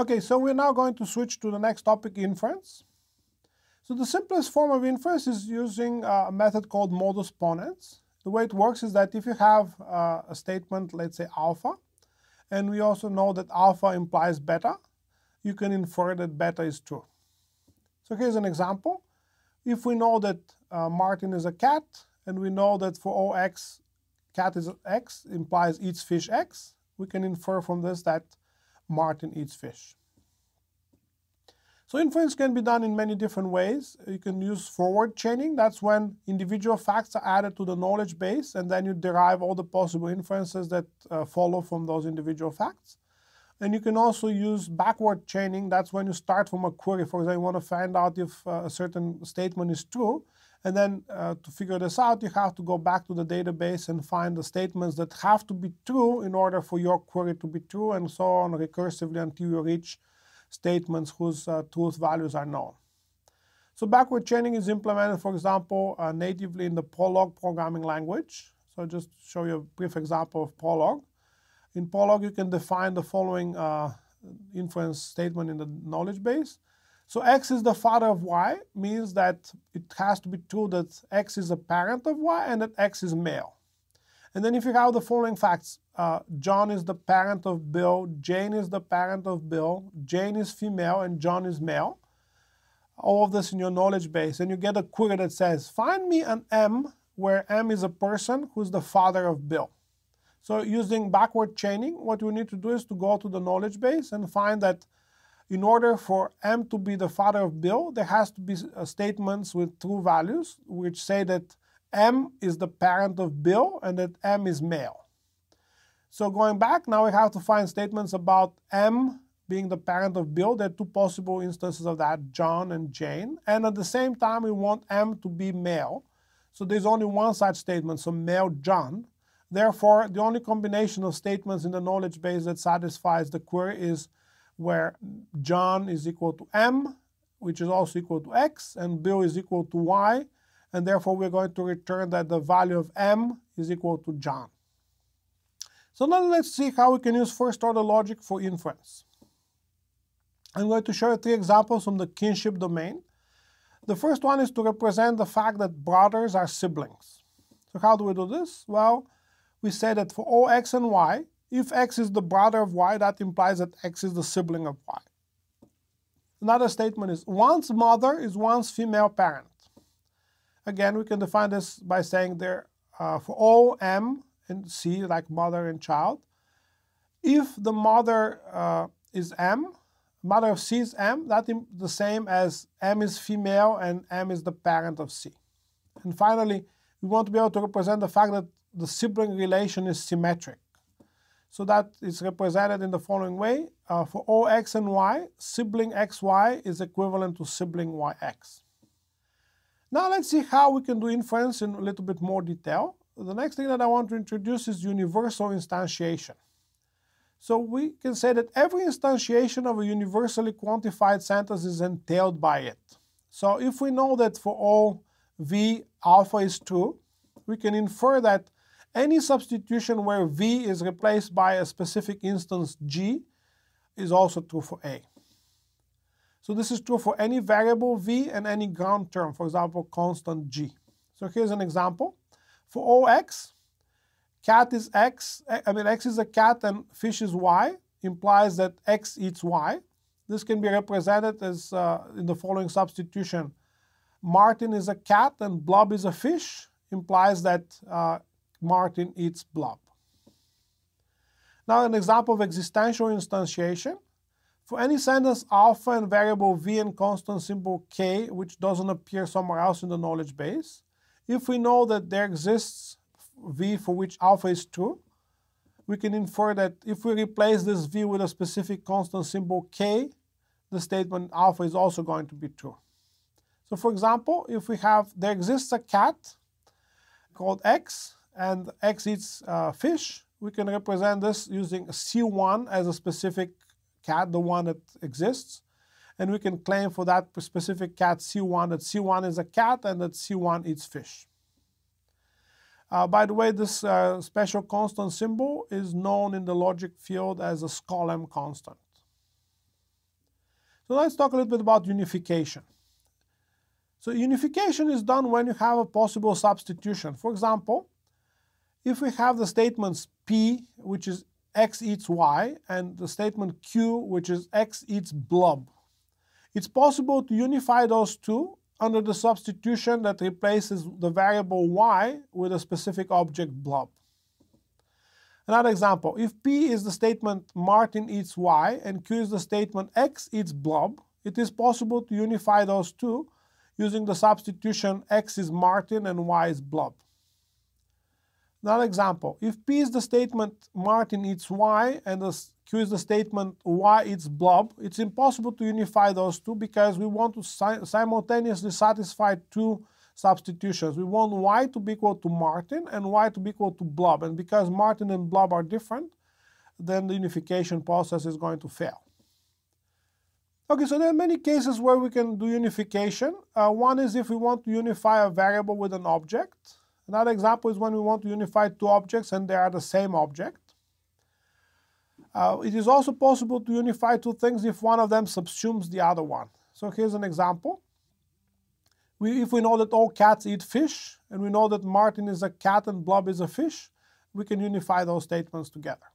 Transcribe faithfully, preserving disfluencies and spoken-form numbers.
Okay, so we're now going to switch to the next topic, inference. So the simplest form of inference is using a method called modus ponens. The way it works is that if you have uh, a statement, let's say alpha, and we also know that alpha implies beta, you can infer that beta is true. So here's an example. If we know that uh, Martin is a cat, and we know that for all x, cat is x, implies eats fish x, we can infer from this that Martin eats fish. So inference can be done in many different ways. You can use forward chaining. That's when individual facts are added to the knowledge base, and then you derive all the possible inferences that uh, follow from those individual facts. And you can also use backward chaining. That's when you start from a query. For example, you want to find out if uh, a certain statement is true. And then uh, to figure this out, you have to go back to the database and find the statements that have to be true in order for your query to be true, and so on recursively until you reach statements whose uh, truth values are known. So backward chaining is implemented, for example, uh, natively in the Prolog programming language. So just show you a brief example of Prolog. In Prolog, you can define the following uh, inference statement in the knowledge base. So x is the father of y means that it has to be true that x is a parent of y and that x is male. And then if you have the following facts, uh, John is the parent of Bill, Jane is the parent of Bill, Jane is female, and John is male. All of this in your knowledge base. And you get a query that says, find me an M where M is a person who's the father of Bill. So using backward chaining, what you need to do is to go to the knowledge base and find that in order for M to be the father of Bill, there has to be uh, statements with true values which say that M is the parent of Bill and that M is male. So going back, now we have to find statements about M being the parent of Bill. There are two possible instances of that, John and Jane. And at the same time, we want M to be male. So there's only one such statement, so male John. Therefore, the only combination of statements in the knowledge base that satisfies the query is where John is equal to M, which is also equal to X, and Bill is equal to Y, and therefore we're going to return that the value of M is equal to John. So now let's see how we can use first order logic for inference. I'm going to show you three examples from the kinship domain. The first one is to represent the fact that brothers are siblings. So how do we do this? Well, we say that for all X and Y, if X is the brother of Y, that implies that X is the sibling of Y. Another statement is, one's mother is one's female parent. Again, we can define this by saying there, uh, for all M and C, like mother and child, if the mother uh, is M, mother of C is M, that is the same as M is female and M is the parent of C. And finally, we want to be able to represent the fact that the sibling relation is symmetric. So that is represented in the following way. Uh, for all X and Y, sibling X Y is equivalent to sibling Y X. Now let's see how we can do inference in a little bit more detail. The next thing that I want to introduce is universal instantiation. So we can say that every instantiation of a universally quantified sentence is entailed by it. So if we know that for all V, alpha is true, we can infer that any substitution where V is replaced by a specific instance G is also true for A. So this is true for any variable V and any ground term, for example, constant G. So here's an example. For all X, cat is X, I mean X is a cat and fish is Y, implies that X eats Y. This can be represented as uh, in the following substitution. Martin is a cat and Blob is a fish, implies that uh, Martin eats Blob. Now an example of existential instantiation. For any sentence alpha and variable V and constant symbol K, which doesn't appear somewhere else in the knowledge base, if we know that there exists V for which alpha is true, we can infer that if we replace this V with a specific constant symbol K, the statement alpha is also going to be true. So for example, if we have, there exists a cat called X, and X eats uh, fish, we can represent this using C one as a specific cat, the one that exists. And we can claim for that specific cat C one that C one is a cat and that C one eats fish. Uh, by the way, this uh, special constant symbol is known in the logic field as a Skolem constant. So let's talk a little bit about unification. So unification is done when you have a possible substitution. For example, if we have the statements P, which is X eats Y, and the statement Q, which is X eats blob, it's possible to unify those two under the substitution that replaces the variable Y with a specific object blob. Another example, if P is the statement Martin eats Y and Q is the statement X eats blob, it is possible to unify those two using the substitution X is Martin and Y is blob. Another example, if P is the statement Martin eats Y and the Q is the statement Y eats blob, it's impossible to unify those two because we want to si- simultaneously satisfy two substitutions. We want Y to be equal to Martin and Y to be equal to blob. And because Martin and blob are different, then the unification process is going to fail. Okay, so there are many cases where we can do unification. Uh, one is if we want to unify a variable with an object. Another example is when we want to unify two objects and they are the same object. Uh, it is also possible to unify two things if one of them subsumes the other one. So here's an example. We, if we know that all cats eat fish, and we know that Martin is a cat and blob is a fish, we can unify those statements together.